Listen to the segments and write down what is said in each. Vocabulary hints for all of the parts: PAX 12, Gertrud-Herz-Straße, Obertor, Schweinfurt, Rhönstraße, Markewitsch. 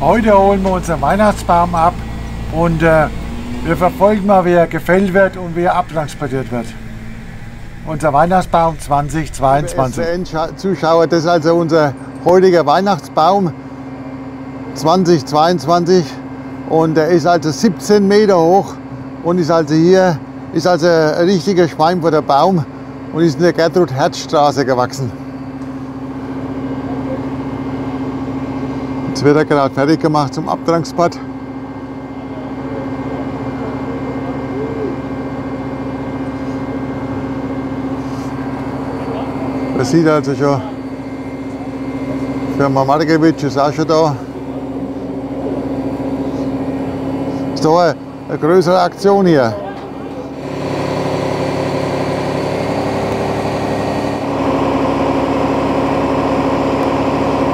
Heute holen wir unseren Weihnachtsbaum ab und wir verfolgen mal, wie er gefällt wird und wie er abtransportiert wird. Unser Weihnachtsbaum 2022. Liebe Zuschauer, das ist also unser heutiger Weihnachtsbaum 2022 und er ist also 17 Meter hoch und ist also hier, ist also ein richtiger Schweinfurter Baum und ist in der Gertrud-Herz-Straße gewachsen. Jetzt wird er gerade fertig gemacht zum Abtransport. Man sieht also schon, der Markewitsch ist auch schon da. Ist doch eine größere Aktion hier.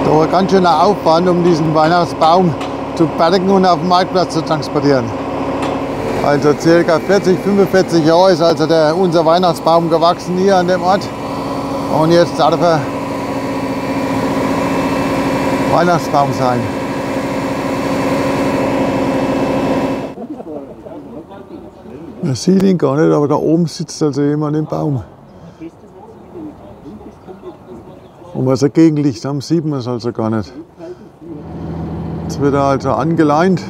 Da ein ganz schöner Aufwand, um diesen Weihnachtsbaum zu bergen und auf den Marktplatz zu transportieren. Also ca. 40, 45 Jahre ist also unser Weihnachtsbaum gewachsen hier an dem Ort. Und jetzt darf er Weihnachtsbaum sein. Man sieht ihn gar nicht, aber da oben sitzt also jemand im Baum. Und was er Gegenlicht haben, sieht man es also gar nicht. Jetzt wird er also angeleint,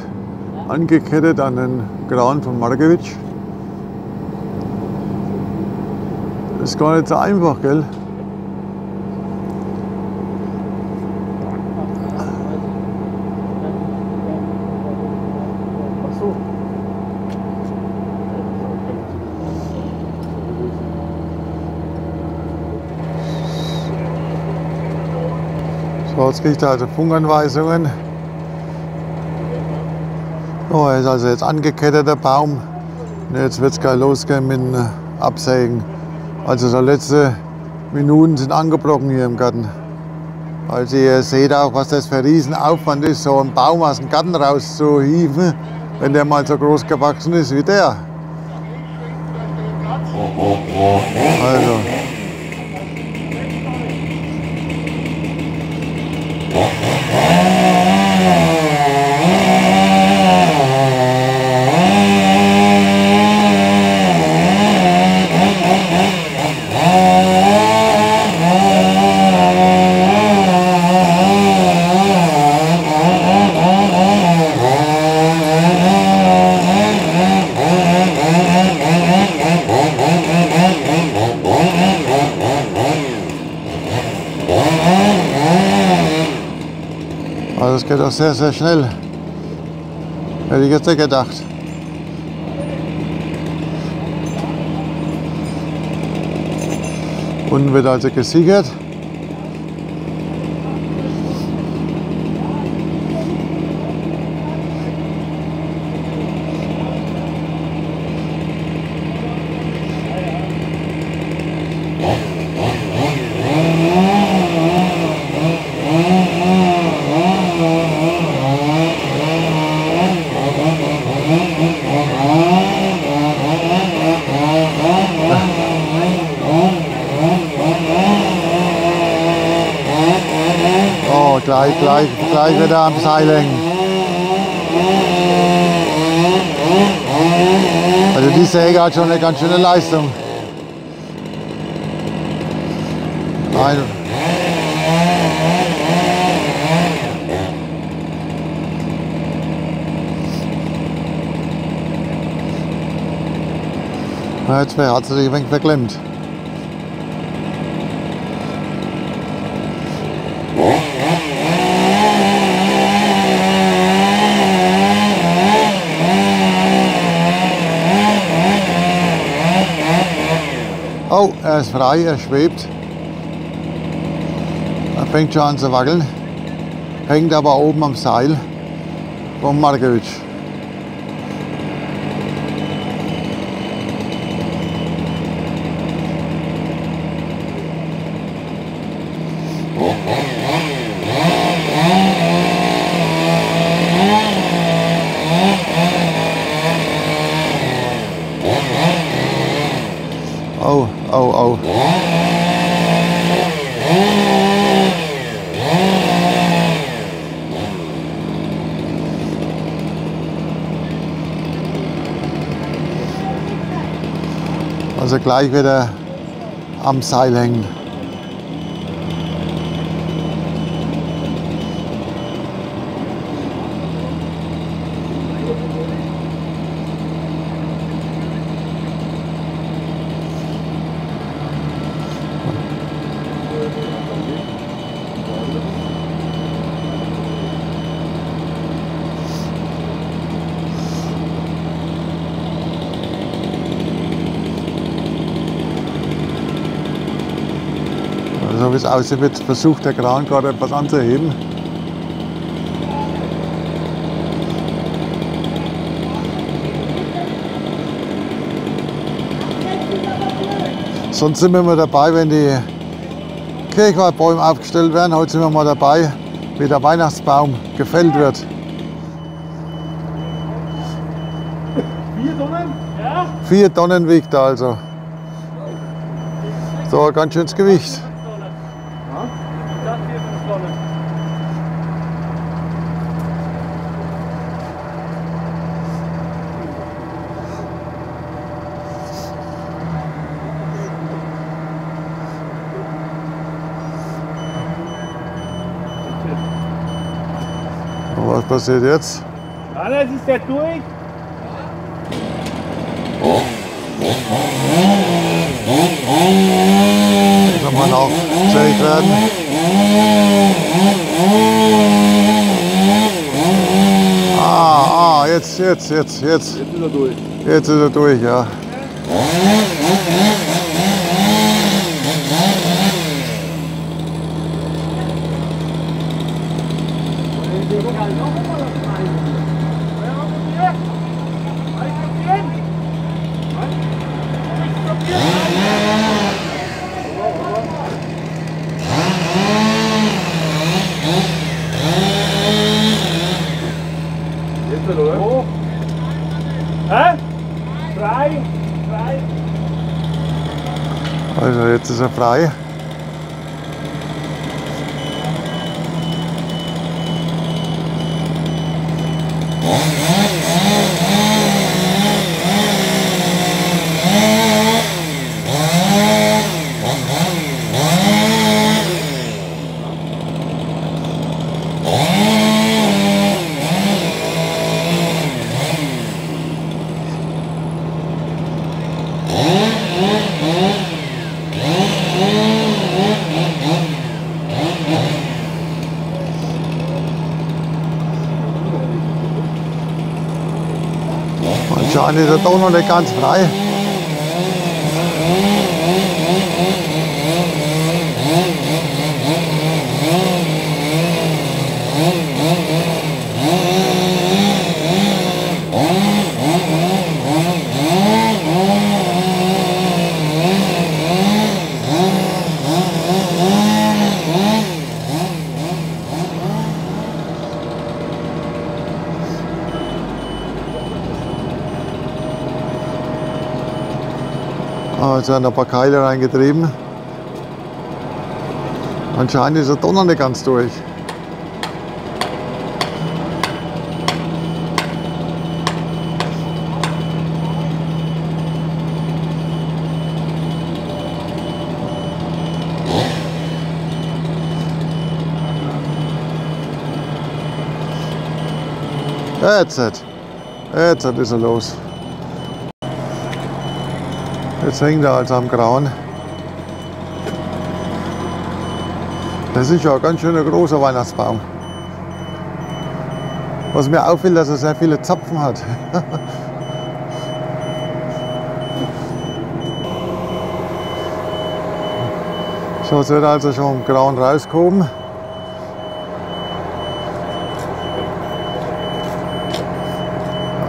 angekettet an den Kran von Markewitsch. Das ist gar nicht so einfach, gell? So, jetzt kriegt er also Funkanweisungen. Oh, er ist also jetzt angeketteter Baum. Und jetzt wird es gleich losgehen mit dem Absägen. Also die letzten Minuten sind angebrochen hier im Garten. Also ihr seht auch, was das für ein Riesenaufwand ist, so einen Baum aus dem Garten rauszuhieven, wenn der mal so groß gewachsen ist wie der. Also. Das geht auch sehr, sehr schnell. Hätte ich jetzt nicht gedacht. Unten wird also gesichert. Gleich wieder am Seil hängen. Also die Säge hat schon eine ganz schöne Leistung. Nein. Na, jetzt hat sie sich ein wenig verklemmt. Oh, er ist frei, er schwebt. Er fängt schon an zu wackeln. Hängt aber oben am Seil vom Markewitsch. Oh. Also gleich wieder am Seil hängen. So wie es aussieht, wird versucht der Kran gerade etwas anzuheben. Sonst sind wir mal dabei, wenn die Kirchweihbäume aufgestellt werden. Heute sind wir mal dabei, wie der Weihnachtsbaum gefällt wird. Ja. 4 Tonnen wiegt er also. So ein ganz schönes Gewicht. Was passiert jetzt? Alles ist ja durch. Kann man auch zählt werden. Ah, jetzt. Jetzt ist er durch. Jetzt ist er durch, ja. Also jetzt ist er frei. Dann ist er doch noch nicht ganz frei. Jetzt werden ein paar Keile reingetrieben. Anscheinend ist er doch noch nicht ganz durch. Jetzt ist er los. Jetzt hängt er also am Grauen. Das ist ja ein ganz schöner großer Weihnachtsbaum. Was mir auffällt, dass er sehr viele Zapfen hat. So, jetzt wird er also schon am Grauen rausgehoben.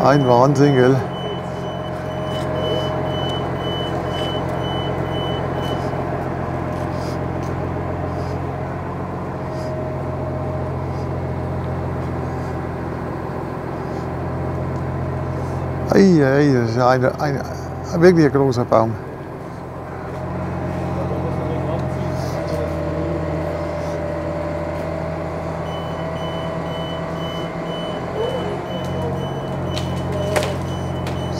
Ein Wahnsinn, gell? Ei, das ist ein wirklich großer Baum.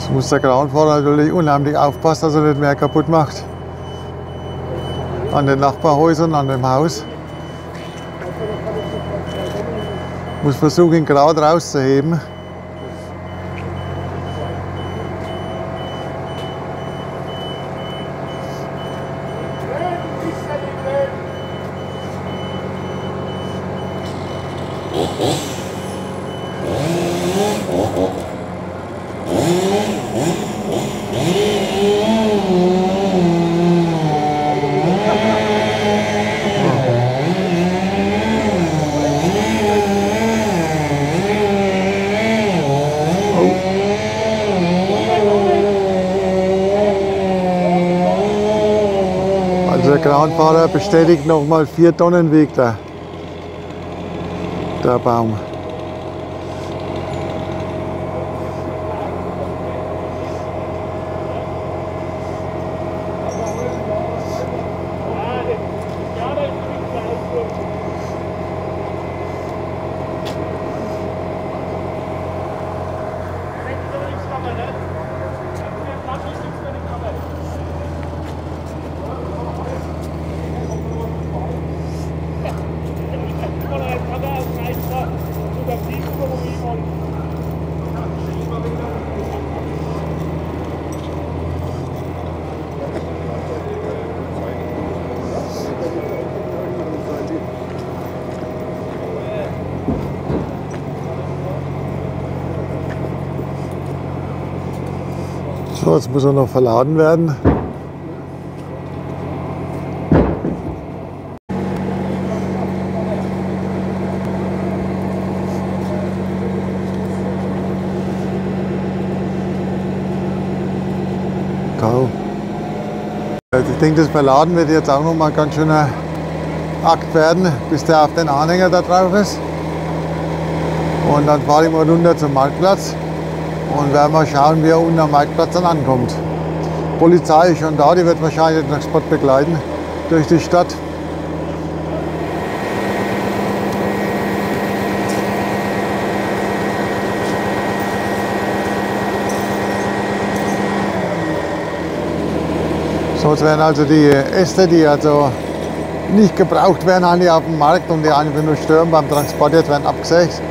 Jetzt muss der Kranfahrer natürlich unheimlich aufpassen, dass er nicht mehr kaputt macht. An den Nachbarhäusern, an dem Haus. Muss versuchen, ihn gerade rauszuheben. Kranfahrer bestätigt nochmal 4 Tonnen wiegt der Baum. So, jetzt muss er noch verladen werden. Kau. Ich denke, das Verladen wird jetzt auch noch mal ein ganz schöner Akt werden, bis der auf den Anhänger da drauf ist. Und dann fahre ich mal runter zum Marktplatz. Und werden wir schauen, wie er unten am Marktplatz dann ankommt. Die Polizei ist schon da, die wird wahrscheinlich den Transport begleiten durch die Stadt. So, jetzt werden also die Äste, die also nicht gebraucht werden, eigentlich auf dem Markt und die einfach nur stören beim Transport, jetzt werden abgesägt.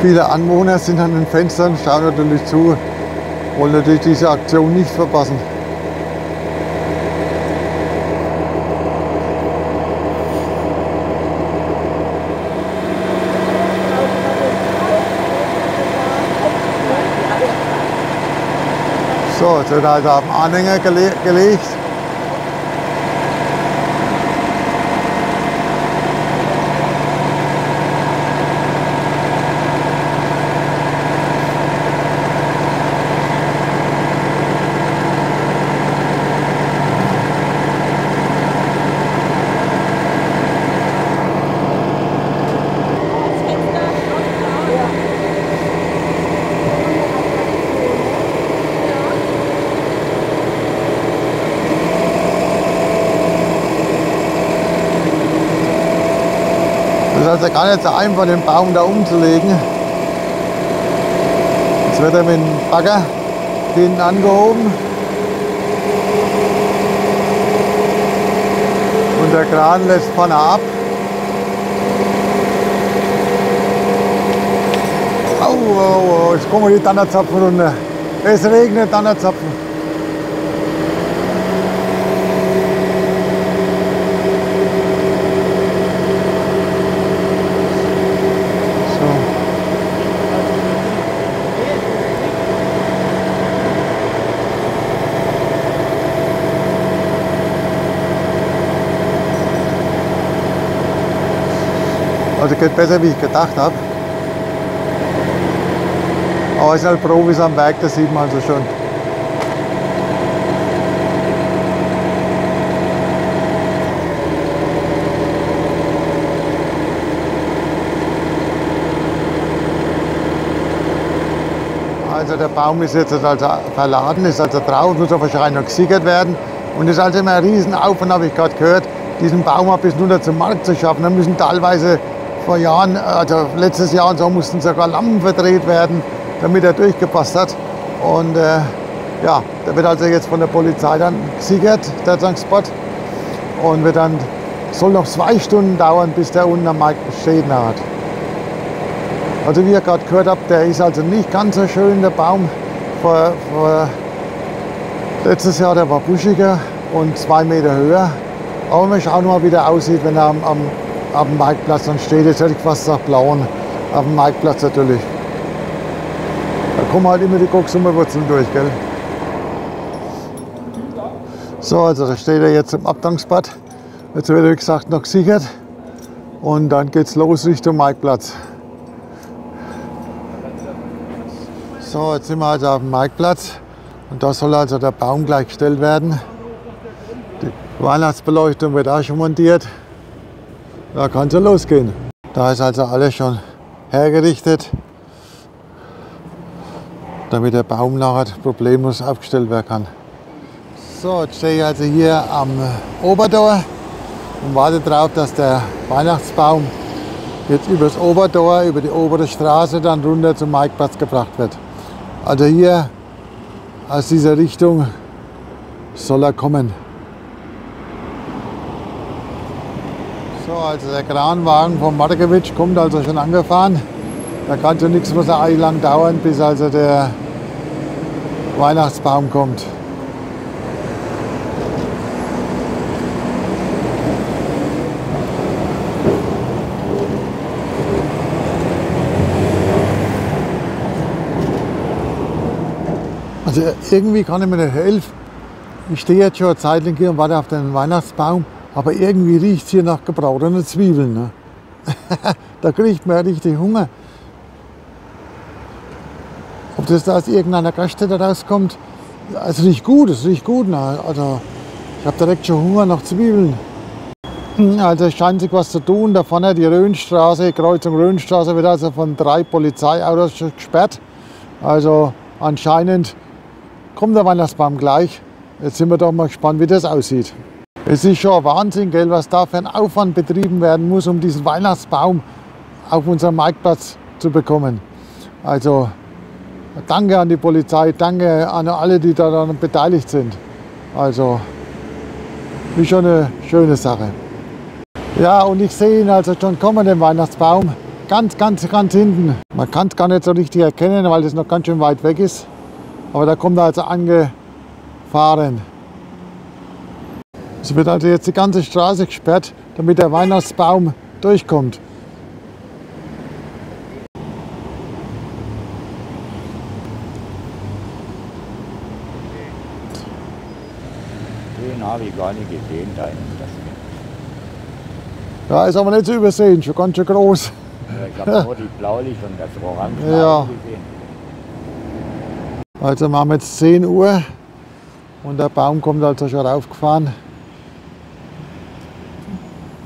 Viele Anwohner sind an den Fenstern, schauen natürlich zu, wollen natürlich diese Aktion nicht verpassen. So, jetzt wird also auf den Anhänger gelegt. Das ist also gar nicht so einfach, den Baum da umzulegen. Jetzt wird er mit dem Bagger hinten angehoben. Und der Kran lässt vorne ab. Au, au, au, jetzt kommen die Tannerzapfen runter. Es regnet Tannerzapfen. Also geht besser, wie ich gedacht habe. Aber es sind halt Profis am Werk, das sieht man also schon. Also der Baum ist jetzt also verladen, ist also drauf, muss wahrscheinlich noch gesichert werden. Und das ist also immer ein Riesenaufwand, habe ich gerade gehört. diesen Baumarkt bis runter zum Markt zu schaffen. Da müssen teilweise vor Jahren, also letztes Jahr und so, mussten sogar Lampen verdreht werden, damit er durchgepasst hat. Und ja, der wird also jetzt von der Polizei dann gesichert, der Transport. Und wird dann, soll noch 2 Stunden dauern, bis der unten am Markt Schäden hat. Also wie ihr gerade gehört habt, der ist also nicht ganz so schön, der Baum. Letztes Jahr, der war buschiger und 2 Meter höher. Aber wir schauen mal, wie der aussieht, wenn er am Marktplatz dann steht. Jetzt hätte ich fast nach Blauen, auf dem Marktplatz natürlich. Da kommen halt immer die Koksummerwurzeln durch, gell? So, also da steht er jetzt im Abdankspad. Jetzt wird, wie gesagt, noch gesichert. Und dann geht's los Richtung Marktplatz. So, jetzt sind wir also auf dem Marktplatz. Und da soll also der Baum gleich gestellt werden. Die Weihnachtsbeleuchtung wird auch schon montiert. Da kann es ja losgehen. Da ist also alles schon hergerichtet, damit der Baum nachher problemlos abgestellt werden kann. So, jetzt stehe ich also hier am Obertor und warte darauf, dass der Weihnachtsbaum jetzt über das Obertor, über die obere Straße, dann runter zum Marktplatz gebracht wird. Also hier aus dieser Richtung soll er kommen. So, also der Kranwagen vom Markewitsch kommt also schon angefahren. Da kann schon nichts mehr so lang dauern, bis also der Weihnachtsbaum kommt. Also irgendwie kann ich mir nicht helfen. Ich stehe jetzt schon eine Zeit lang hier und warte auf den Weihnachtsbaum, aber irgendwie riecht es hier nach gebrautenen Zwiebeln. Ne? Da kriegt man ja richtig Hunger. Ob das da aus irgendeiner Gaststätte rauskommt, es riecht gut, es riecht gut. Ne? Also ich habe direkt schon Hunger nach Zwiebeln. Also es scheint sich was zu tun. Da vorne die Rhönstraße, die Kreuzung Rhönstraße, wird also von 3 Polizeiautos gesperrt. Also anscheinend kommt der Weihnachtsbaum gleich. Jetzt sind wir doch mal gespannt, wie das aussieht. Es ist schon Wahnsinn, gell, was da für ein Aufwand betrieben werden muss, um diesen Weihnachtsbaum auf unseren Marktplatz zu bekommen. Also danke an die Polizei, danke an alle, die daran beteiligt sind. Also ist schon eine schöne Sache. Ja, und ich sehe ihn also schon kommen, den Weihnachtsbaum. Ganz, ganz, ganz hinten. Man kann es gar nicht so richtig erkennen, weil es noch ganz schön weit weg ist. Aber da kommt er also angefahren. Es wird also jetzt die ganze Straße gesperrt, damit der Weihnachtsbaum durchkommt. Den habe ich gar nicht gesehen. Da ist aber nicht zu übersehen, schon ganz schön groß. Ich habe nur die Blaulicht und das Orange gesehen. Also wir haben jetzt 10 Uhr und der Baum kommt also schon raufgefahren.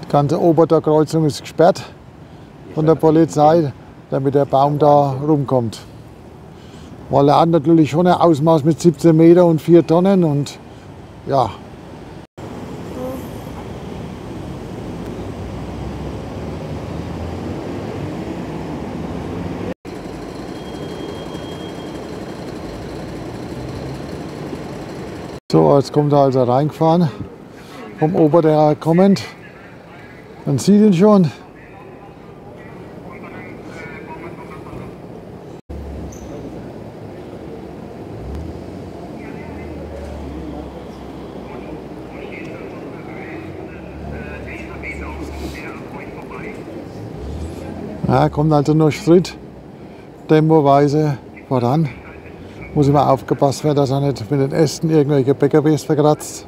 Die ganze Obertor Kreuzung ist gesperrt von der Polizei, damit der Baum da rumkommt. Weil er hat natürlich schon ein Ausmaß mit 17 Meter und 4 Tonnen und ja. So, jetzt kommt er also reingefahren, vom Obertor kommend. Man sieht ihn schon. Ja, kommt also nur Schritt, tempoweise voran. Muss immer aufgepasst werden, dass er nicht mit den Ästen irgendwelche PKWs verkratzt.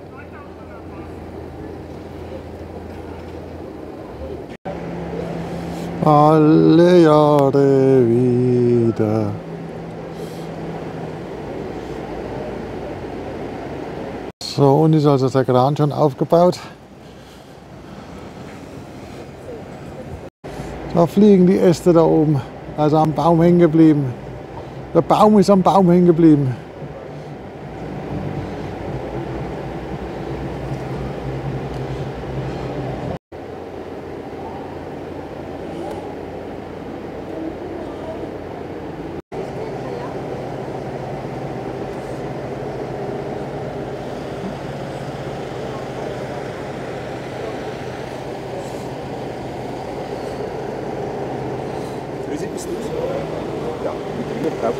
Alle Jahre wieder. So, und ist also der Kran schon aufgebaut. Da fliegen die Äste da oben, also am Baum hängen geblieben. Der Baum ist am Baum hängen geblieben.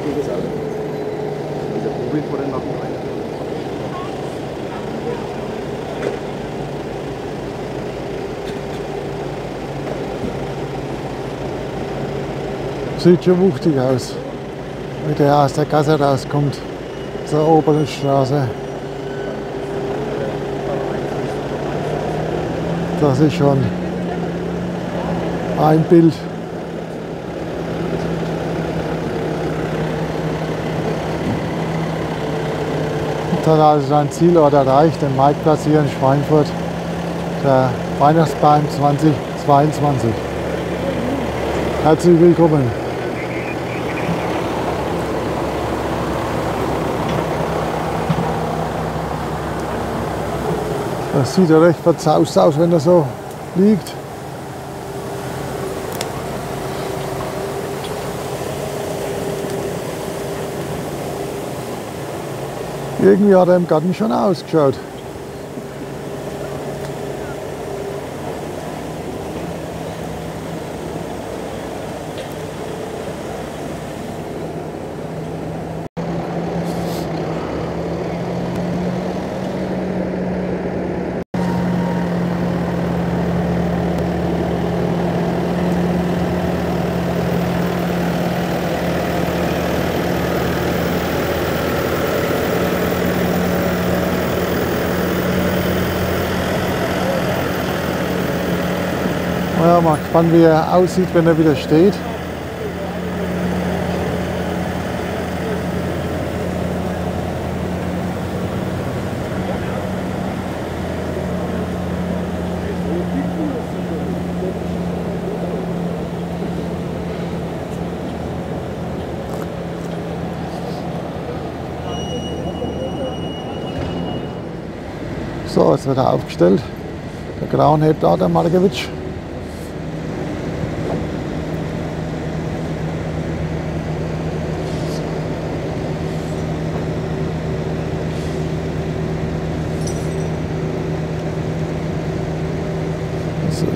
wie gesagt. Dieser Vogel vor der Nacht rein. Sieht schon wuchtig aus, wie der aus der Gasse rauskommt, zur oberen Straße. Das ist schon ein Bild. Und dann hat also sein Zielort erreicht, den Marktplatz hier in Schweinfurt, der Weihnachtsbaum 2022. Herzlich willkommen. Das sieht ja recht verzaust aus, wenn er so liegt. Irgendwie hat er im Garten schon ausgeschaut. Ja, mal gespannt, wie er aussieht, wenn er wieder steht. So, jetzt wird er aufgestellt. Der Grauen hebt auch, der Markewitsch.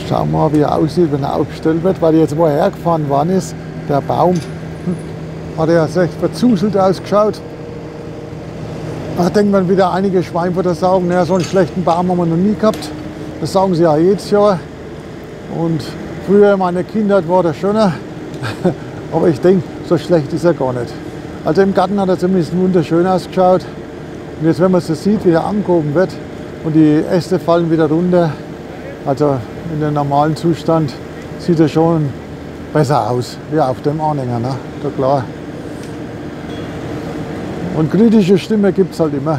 Schauen wir mal, wie er aussieht, wenn er aufgestellt wird, weil jetzt, wo er hergefahren worden ist, der Baum, hat er recht verzuselt ausgeschaut. Da denkt man wieder, einige Schweinfurter sagen, naja, so einen schlechten Baum haben wir noch nie gehabt. Das sagen sie ja jedes Jahr. Und früher in meiner Kindheit war der schöner, aber ich denke, so schlecht ist er gar nicht. Also im Garten hat er zumindest wunderschön ausgeschaut. Und jetzt, wenn man so sieht, wie er angehoben wird und die Äste fallen wieder runter, also in dem normalen Zustand sieht er schon besser aus, wie auf dem Anhänger, ne? Da klar. Und kritische Stimme gibt es halt immer.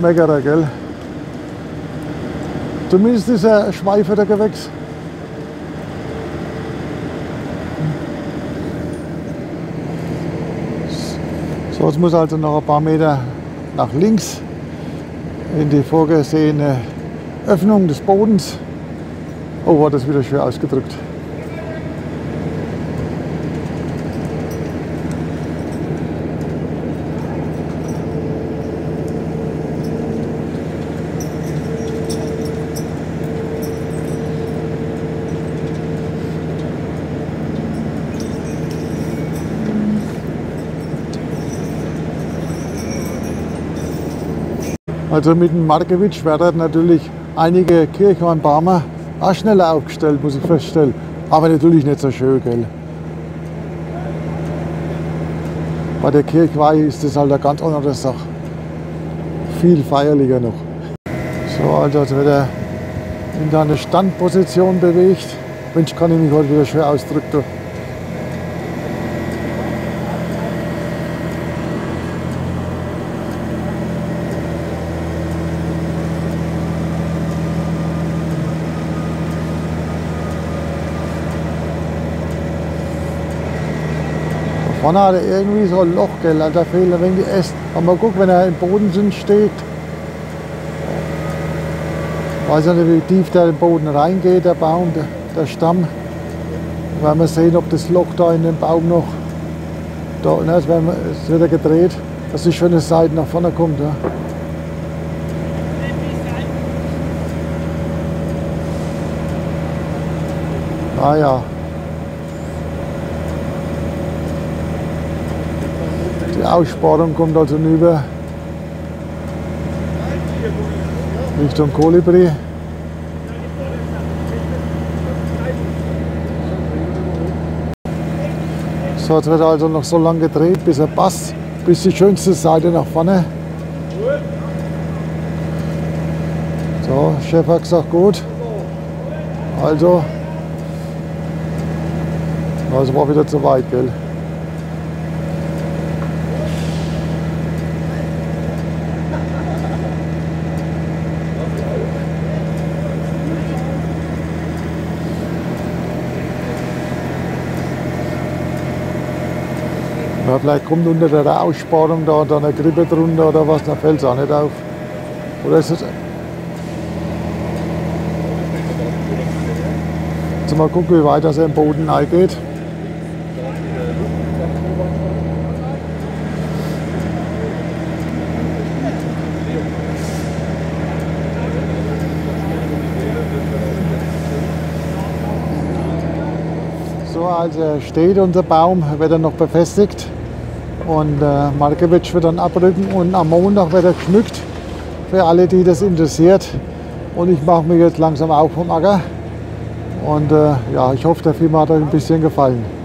Meckerer, gell? Zumindest ist er Schweinfurter Gewächs. So, jetzt muss er also noch ein paar Meter nach links in die vorgesehene Öffnung des Bodens. Oh, war das wieder schwer ausgedrückt. Also mit dem Markewitsch werden natürlich einige Kirchhornbäume auch schneller aufgestellt, muss ich feststellen. Aber natürlich nicht so schön, gell? Bei der Kirchweihe ist das halt eine ganz andere Sache. Viel feierlicher noch. So, also als wird er in eine Standposition bewegt. Mensch, kann ich mich heute wieder schwer ausdrücken. Vorne hat er irgendwie so ein Loch, gell? Da fehlt ein wenig die Äste. Aber mal gucken, wenn er im Boden steht. Ich weiß nicht, wie tief der in den Boden reingeht, der Baum, der Stamm. Da werden wir sehen, ob das Loch da in den Baum noch. Da, ne, es wird er gedreht, dass die schöne Seite nach vorne kommt. Ja. Ah ja. Die Aussparung kommt also über Richtung Kolibri. So, jetzt wird also noch so lange gedreht, bis er passt, bis die schönste Seite nach vorne. So, Chef hat gesagt, gut. Also, das war wieder zu weit, gell? Ja, vielleicht kommt unter der Aussparung da und dann eine Grippe drunter oder was, dann fällt es auch nicht auf. Oder ist es? Jetzt mal gucken, wie weit das im Boden eingeht. So, also steht unser Baum, wird dann noch befestigt. Und Markewitsch wird dann abrücken und am Montag wird er geschmückt, für alle, die das interessiert. Und ich mache mich jetzt langsam auch vom Acker und ja, ich hoffe, der Film hat euch ein bisschen gefallen.